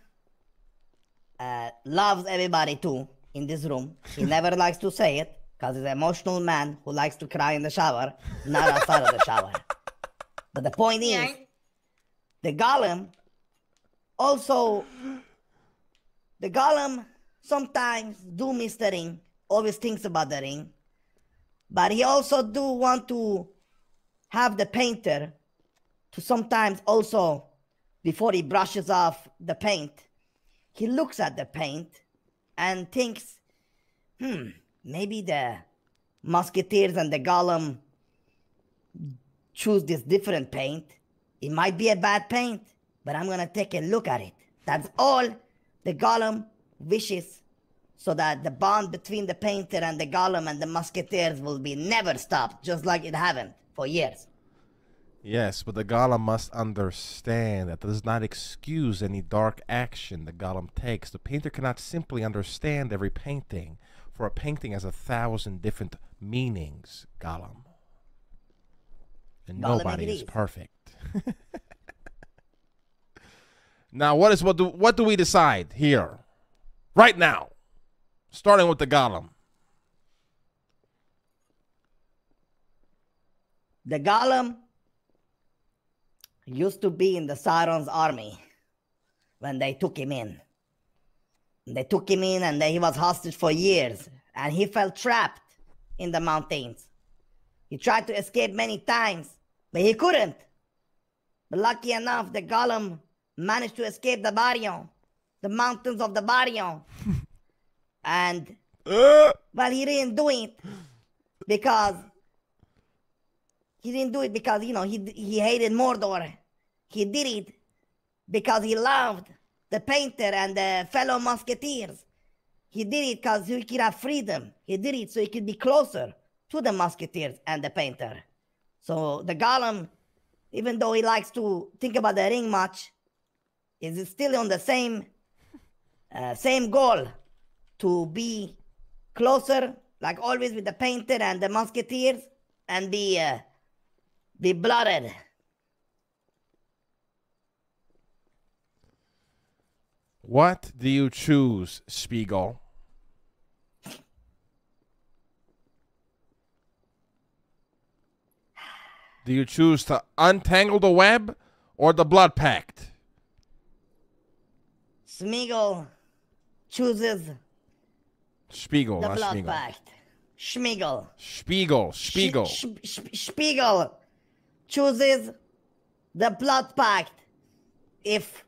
uh, loves everybody too in this room. He never likes to say it, because he's an emotional man who likes to cry in the shower, not outside of the shower. But the point is, yeah. the Gollum also, the Gollum sometimes do miss the ring, always thinks about the ring, but he also do want to have the painter to sometimes also, before he brushes off the paint, he looks at the paint and thinks, hmm, maybe the Musketeers and the Gollum choose this different paint. It might be a bad paint, but I'm going to take a look at it. That's all the Gollum wishes, so that the bond between the painter and the Gollum and the Musketeers will be never stopped, just like it haven't for years. Yes, but the Gollum must understand that does not excuse any dark action the Gollum takes. The painter cannot simply understand every painting, for a painting has a thousand different meanings, Gollum. And Gollum nobody is perfect. Now, what is what do what do we decide here, right now, starting with the Gollum? The Gollum used to be in the Sauron's army when they took him in. They took him in and he was hostage for years. And he felt trapped in the mountains. He tried to escape many times, but he couldn't. But lucky enough, the Gollum managed to escape the Baryon, the mountains of the Baryon. And, well, he didn't do it because, he didn't do it because, you know, he, he hated Mordor. He did it because he loved the painter and the fellow musketeers. He did it because he could have freedom. He did it so he could be closer to the musketeers and the painter. So the Gollum, even though he likes to think about the ring much, is still on the same, uh, same goal to be closer, like always with the painter and the musketeers, and be, uh, be blooded. What do you choose, Spiegel? Do you choose to untangle the web or the blood pact? Smeagol chooses Spiegel, the blood Spiegel. pact. Schmeagol. Spiegel. Spiegel. Sh sh sh Spiegel chooses The blood pact, if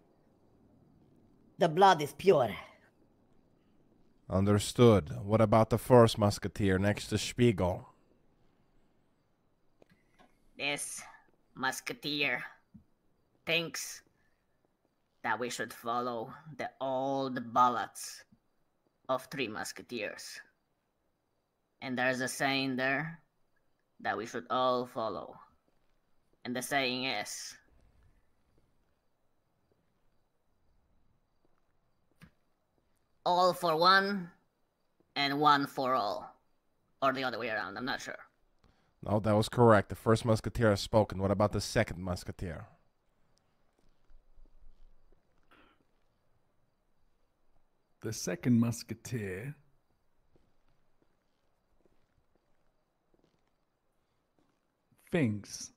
the blood is pure. Understood. What about the first musketeer next to Spiegel? This musketeer thinks that we should follow the old ballads of three musketeers. And there's a saying there that we should all follow. And the saying is, all for one and one for all. Or the other way around, I'm not sure. No, that was correct. The first musketeer has spoken. What about the second musketeer? The second musketeer thinks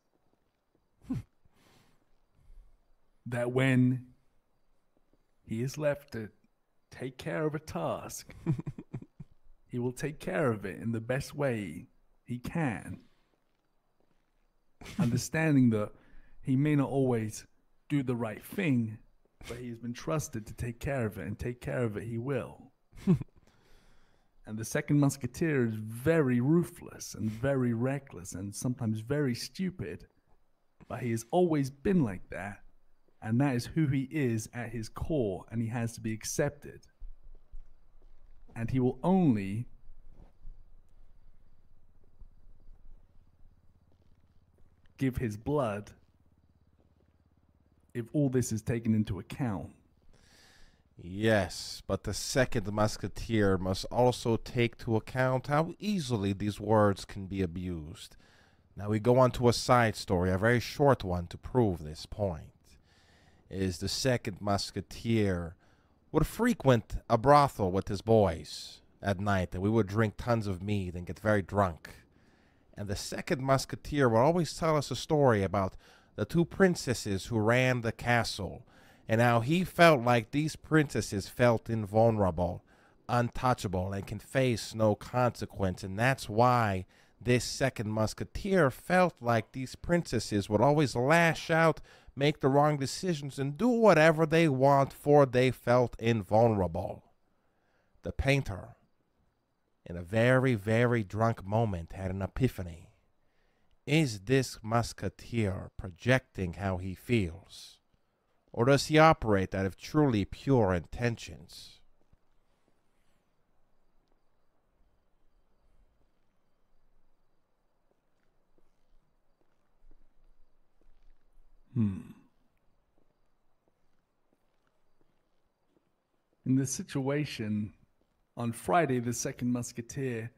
that when he is left to take care of a task, he will take care of it in the best way he can, understanding that he may not always do the right thing, but he's been trusted to take care of it, and take care of it he will. And the second musketeer is very ruthless and very reckless and sometimes very stupid, but he has always been like that, and that is who he is at his core, and he has to be accepted. And he will only give his blood if all this is taken into account. Yes, but the second musketeer must also take to account how easily these words can be abused. Now we go on to a side story, a very short one to prove this point. Is the second musketeer would frequent a brothel with his boys at night, and we would drink tons of mead and get very drunk. And the second musketeer would always tell us a story about the two princesses who ran the castle, and how he felt like these princesses felt invulnerable, untouchable, and can face no consequence. And that's why this second musketeer felt like these princesses would always lash out, make the wrong decisions, and do whatever they want, for they felt invulnerable. The painter, in a very, very drunk moment, had an epiphany. Is this musketeer projecting how he feels? Or does he operate out of truly pure intentions? Hmm. In this situation, on Friday, the second musketeer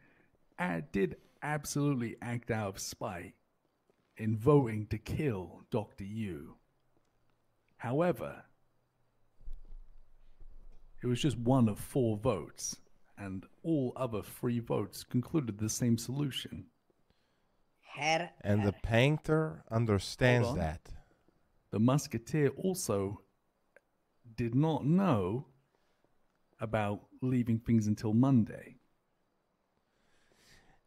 did absolutely act out of spite in voting to kill Doctor Yu. However, it was just one of four votes, and all other three votes concluded the same solution. Her and the painter understands that. The musketeer also did not know about leaving things until Monday.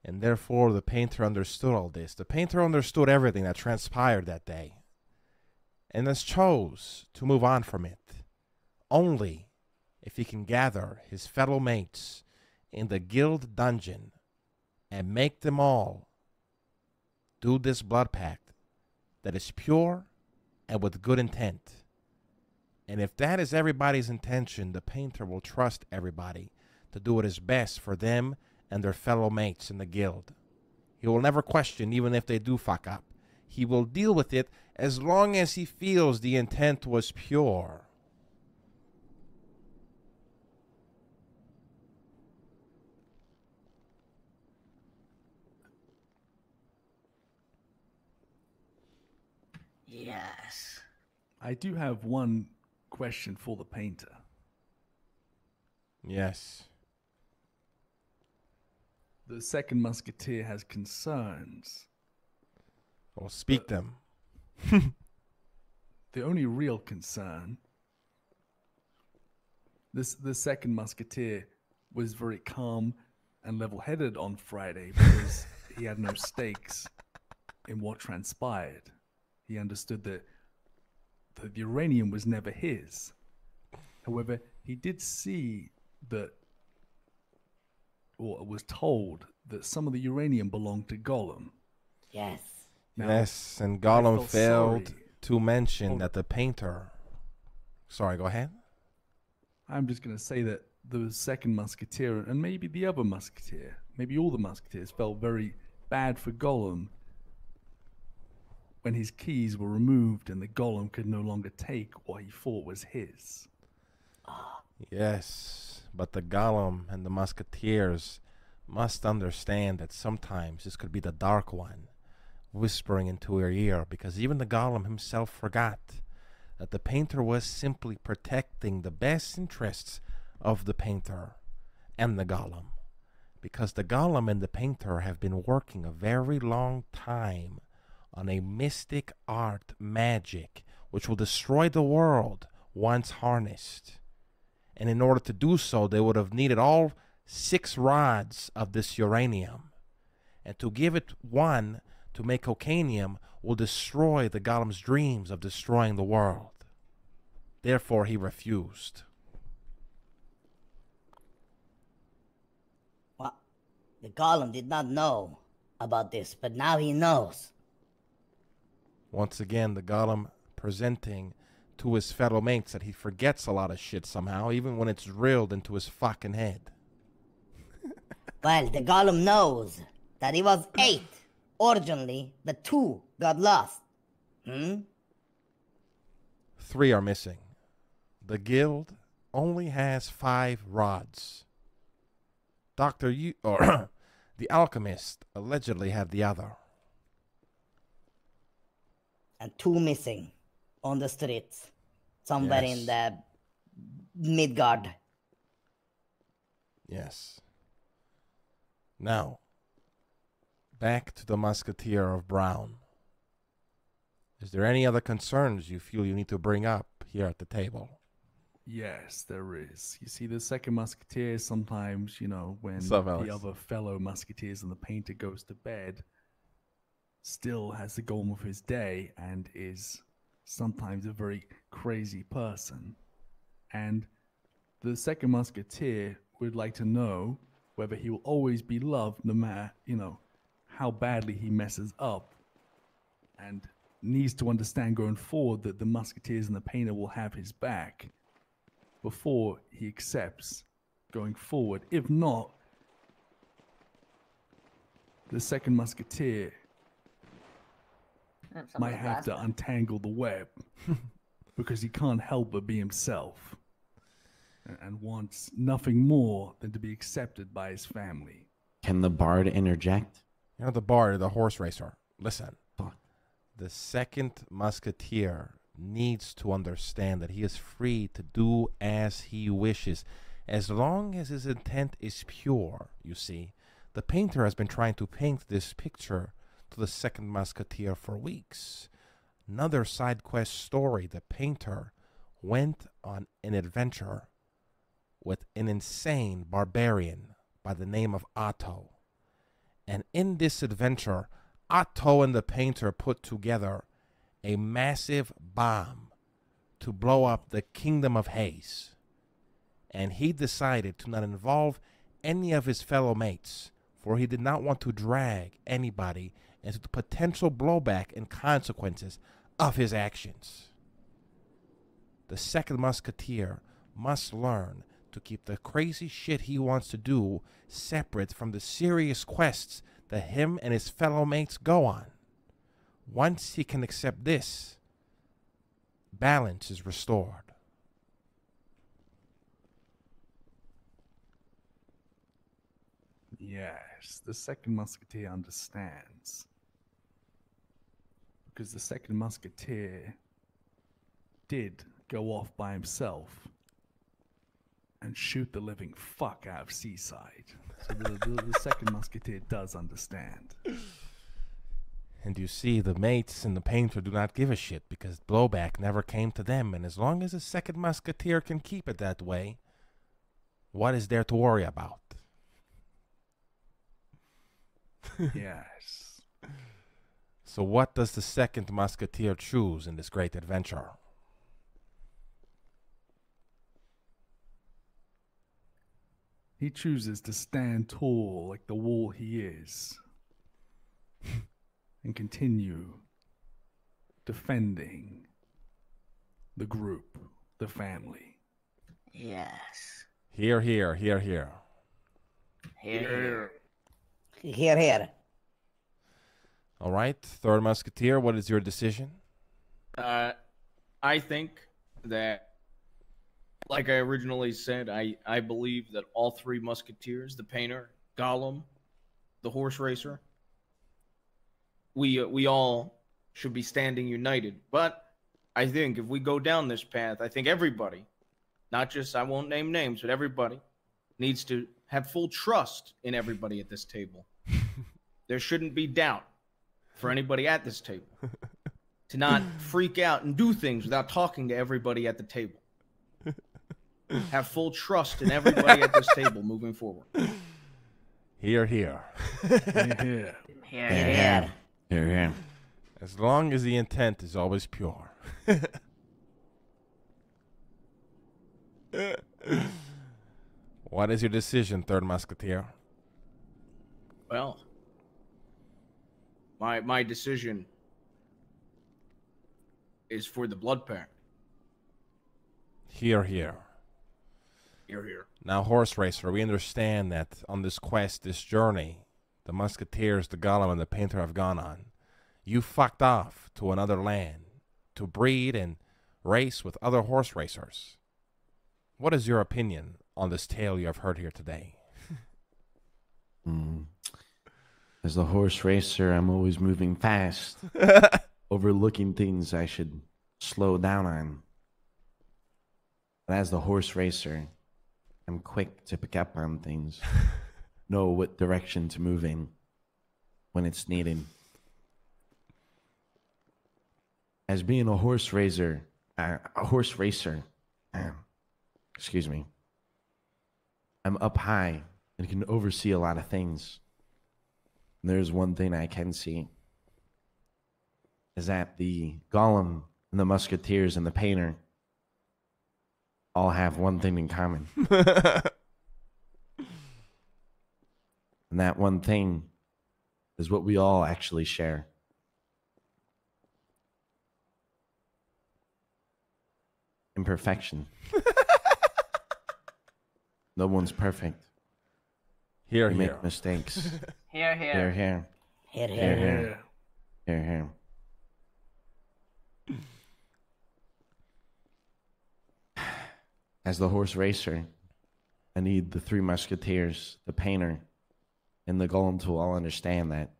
And therefore the painter understood all this. The painter understood everything that transpired that day, and thus chose to move on from it only if he can gather his fellow mates in the guild dungeon and make them all do this blood pact that is pure and with good intent. And if that is everybody's intention, the painter will trust everybody to do what is best for them and their fellow mates in the guild. He will never question, even if they do fuck up. He will deal with it as long as he feels the intent was pure. Yes. I do have one question for the painter. Yes. The second musketeer has concerns. Well, speak but them. The only real concern, this the second musketeer was very calm and level-headed on Friday because he had no stakes in what transpired. He understood that that the uranium was never his. However, he did see that, or was told that some of the uranium belonged to Gollum. Yes. Now, yes, and Gollum failed sorry. to mention oh. that the painter... Sorry, go ahead. I'm just going to say that the second musketeer, and maybe the other musketeer, maybe all the musketeers, felt very bad for Gollum when his keys were removed and the Gollum could no longer take what he thought was his. Yes, but the Gollum and the musketeers must understand that sometimes this could be the Dark One whispering into her ear, because even the Gollum himself forgot that the painter was simply protecting the best interests of the painter and the Gollum, because the Gollum and the painter have been working a very long time on a mystic art magic which will destroy the world once harnessed. And in order to do so, they would have needed all six rods of this uranium, and to give it one to make cocanium will destroy the Gollum's dreams of destroying the world. Therefore, he refused. Well, the Gollum did not know about this, but now he knows. Once again, the Gollum presenting to his fellow mates that he forgets a lot of shit somehow, even when it's drilled into his fucking head. Well, the Gollum knows that he was eight. Originally, the two got lost. Hmm? Three are missing. The guild only has five rods. Doctor Yu, or the alchemist, allegedly had the other. And two missing on the streets. Somewhere yes. in the Midgard. Yes. Now, back to the musketeer of Brown. Is there any other concerns you feel you need to bring up here at the table? Yes, there is. You see, the second musketeer sometimes, you know, when Sub the Alex. other fellow musketeers and the painter goes to bed, still has the goal of his day and is sometimes a very crazy person. And the second musketeer would like to know whether he will always be loved, no matter, you know, how badly he messes up, and needs to understand going forward that the musketeers and the painter will have his back before he accepts going forward. If not, the second musketeer might have to untangle the web because he can't help but be himself and wants nothing more than to be accepted by his family. Can the bard interject? You know, the bard, the horse racer. Listen, the second musketeer needs to understand that he is free to do as he wishes, as long as his intent is pure, you see. The painter has been trying to paint this picture to the second musketeer for weeks. Another side quest story, the painter went on an adventure with an insane barbarian by the name of Otto. And in this adventure, Otto and the painter put together a massive bomb to blow up the kingdom of Haze. And he decided to not involve any of his fellow mates, for he did not want to drag anybody into the potential blowback and consequences of his actions. The second musketeer must learn to keep the crazy shit he wants to do separate from the serious quests that him and his fellow mates go on. Once he can accept this, balance is restored. Yes, the second musketeer understands. Because the second musketeer did go off by himself and shoot the living fuck out of Seaside. So the, the, the second musketeer does understand. And you see, the mates and the painter do not give a shit, because blowback never came to them, and as long as the second musketeer can keep it that way, what is there to worry about? Yes. So what does the second musketeer choose in this great adventure? He chooses to stand tall like the wall he is and continue defending the group, the family. Yes. Hear, hear, hear, hear. Hear, hear, hear. All right, Third Musketeer, what is your decision? Uh, I think that, like I originally said, I, I believe that all three Musketeers, the painter, Gollum, the horse racer, we, uh, we all should be standing united. But I think if we go down this path, I think everybody, not just, I won't name names, but everybody needs to have full trust in everybody at this table. There shouldn't be doubt for anybody at this table. To not freak out and do things without talking to everybody at the table. Have full trust in everybody at this table moving forward. Hear, hear. Hear, hear. Hear, hear. As long as the intent is always pure. What is your decision, Third Musketeer? Well, my my decision is for the blood pack. Hear, hear. Hear, hear. Now, Horse Racer, we understand that on this quest, this journey, the Musketeers, the Gollum, and the Painter have gone on. You fucked off to another land to breed and race with other horse racers. What is your opinion on this tale you have heard here today? Mm. As the horse racer, I'm always moving fast, overlooking things I should slow down on. But as the horse racer, I'm quick to pick up on things, know what direction to move in when it's needed. As being a horse racer, uh, a horse racer, uh, excuse me, I'm up high and can oversee a lot of things. And there's one thing I can see is that the Gollum and the Musketeers and the Painter all have one thing in common. And that one thing is what we all actually share. Imperfection. No one's perfect. Here, we here. Make mistakes. Here, here. Here, here. Here, here. Here, here. Here, here. As the horse racer, I need the three Musketeers, the Painter, and the Golem to all understand that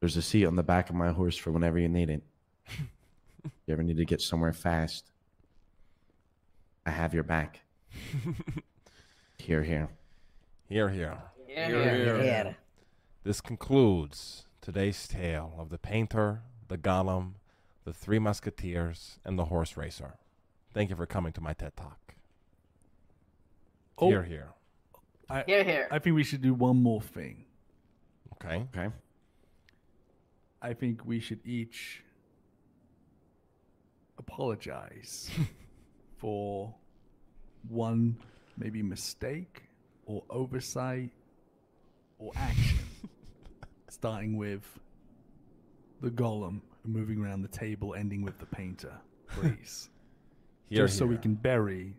there's a seat on the back of my horse for whenever you need it. You ever need to get somewhere fast, I have your back. Here, here. Here, here. Here, here. Here. This concludes today's tale of the Painter, the Golem, the Three Musketeers, and the Horse Racer. Thank you for coming to my TED Talk. Oh, here, here. I, here, here. I think we should do one more thing. Okay. Okay. I think we should each apologize for one maybe mistake or oversight or action. Starting with the Golem. Moving around the table, ending with the Painter, please. Here, just here. So we can bury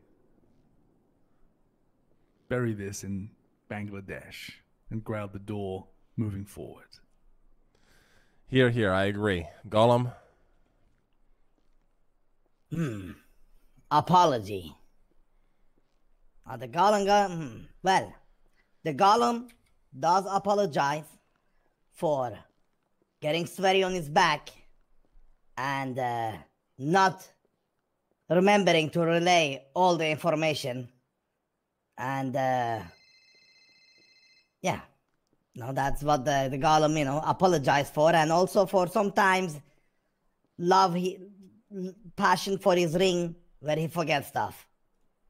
bury this in Bangladesh and growl the door moving forward. Here, here, I agree. Gollum? Hmm. Apology. Uh, the Gollum, go well, the Gollum does apologize for getting sweaty on his back and uh, not remembering to relay all the information. And, uh, yeah, no, that's what the, the Gollum, you know, apologized for. And also for sometimes love, he, passion for his ring where he forgets stuff.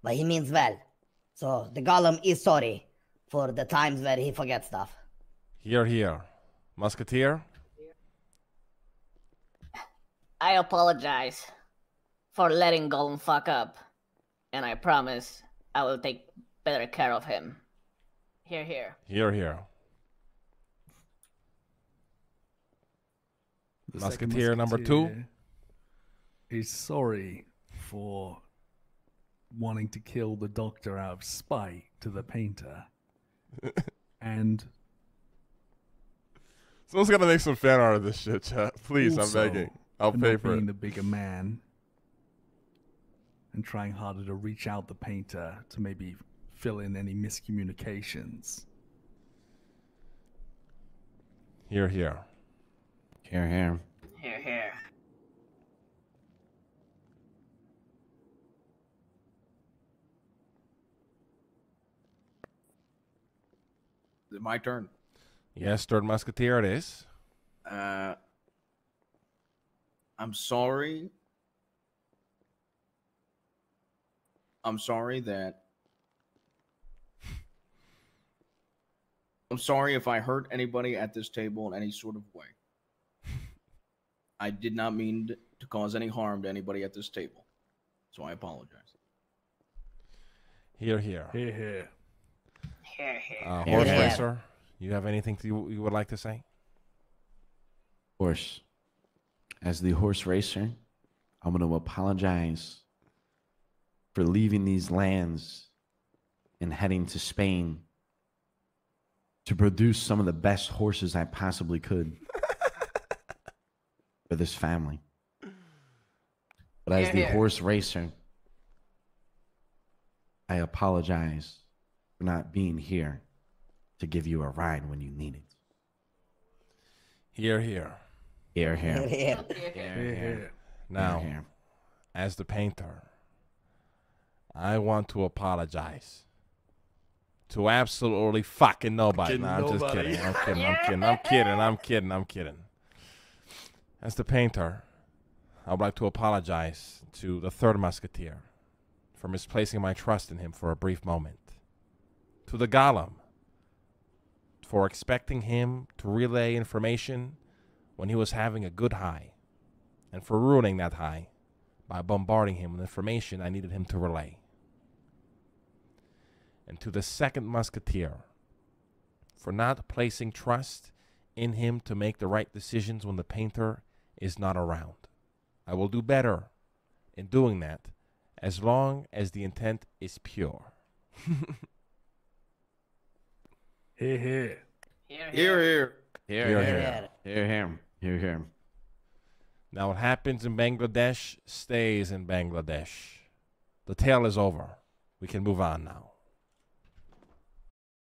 But he means well. So the Gollum is sorry for the times where he forgets stuff. Here, here. Musketeer? I apologize for letting Gollum fuck up. and I promise I will take better care of him. Hear, hear. Hear, hear. Musketeer, musketeer number two is sorry for wanting to kill the doctor out of spite to the painter. And someone's got to make some fan art of this shit, chat. Please, I'm begging. I'll pay for it. Being the bigger man and trying harder to reach out the painter to maybe fill in any miscommunications. Hear, hear. Hear, hear. Hear, hear. Is it my turn? Yes, third musketeer it is. Uh, I'm sorry. I'm sorry that... I'm sorry if I hurt anybody at this table in any sort of way. I did not mean to cause any harm to anybody at this table. So I apologize. Hear, hear. Hear, hear. Hear, hear. Uh, Horse hear, Racer, hear. You have anything to, you, you would like to say? Horse. As the horse racer, I'm going to apologize for leaving these lands and heading to Spain to produce some of the best horses I possibly could. For this family. But as the horse racer, I apologize for not being here to give you a ride when you need it. Hear, hear. Hear, hear. Hear, hear. Now, as the painter, I want to apologize to absolutely fucking nobody. No, I'm just kidding. I'm kidding. I'm kidding. I'm kidding. I'm kidding. I'm kidding. As the painter, I would like to apologize to the third musketeer for misplacing my trust in him for a brief moment. To the Gollum for expecting him to relay information when he was having a good high and for ruining that high by bombarding him with information I needed him to relay. And to the second musketeer for not placing trust in him to make the right decisions when the painter is not around. I will do better in doing that as long as the intent is pure. Hear, hear. Hear, hear. Hear, hear. Hear him. Hear him. Now what happens in Bangladesh stays in Bangladesh. The tale is over. We can move on now.